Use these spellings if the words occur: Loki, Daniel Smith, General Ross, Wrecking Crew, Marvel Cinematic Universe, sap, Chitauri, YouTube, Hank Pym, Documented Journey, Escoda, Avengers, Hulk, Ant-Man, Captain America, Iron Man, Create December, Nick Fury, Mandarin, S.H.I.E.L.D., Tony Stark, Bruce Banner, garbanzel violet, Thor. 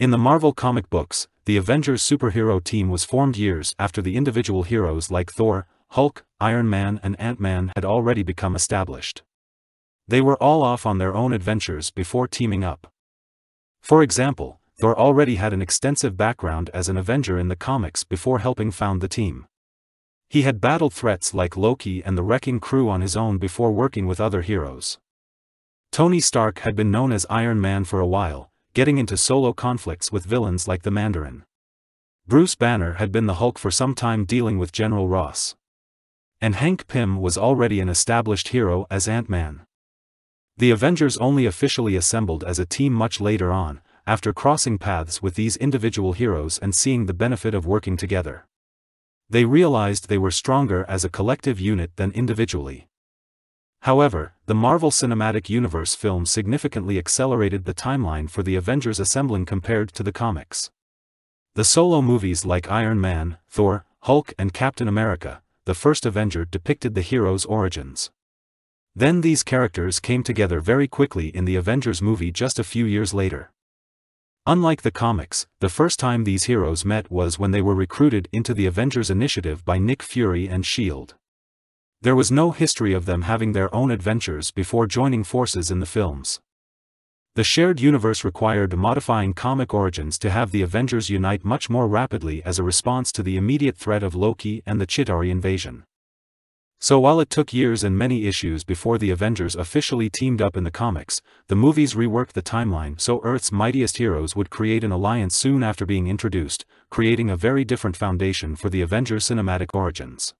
In the Marvel comic books, the Avengers superhero team was formed years after the individual heroes like Thor, Hulk, Iron Man and Ant-Man had already become established. They were all off on their own adventures before teaming up. For example, Thor already had an extensive background as an Avenger in the comics before helping found the team. He had battled threats like Loki and the Wrecking Crew on his own before working with other heroes. Tony Stark had been known as Iron Man for a while, getting into solo conflicts with villains like the Mandarin. Bruce Banner had been the Hulk for some time, dealing with General Ross. And Hank Pym was already an established hero as Ant-Man. The Avengers only officially assembled as a team much later on, after crossing paths with these individual heroes and seeing the benefit of working together. They realized they were stronger as a collective unit than individually. However, the Marvel Cinematic Universe film significantly accelerated the timeline for the Avengers assembling compared to the comics. The solo movies like Iron Man, Thor, Hulk and Captain America, The First Avenger, depicted the heroes' origins. Then these characters came together very quickly in the Avengers movie just a few years later. Unlike the comics, the first time these heroes met was when they were recruited into the Avengers initiative by Nick Fury and S.H.I.E.L.D.. There was no history of them having their own adventures before joining forces in the films. The shared universe required modifying comic origins to have the Avengers unite much more rapidly as a response to the immediate threat of Loki and the Chitauri invasion. So while it took years and many issues before the Avengers officially teamed up in the comics, the movies reworked the timeline so Earth's mightiest heroes would create an alliance soon after being introduced, creating a very different foundation for the Avengers' cinematic origins.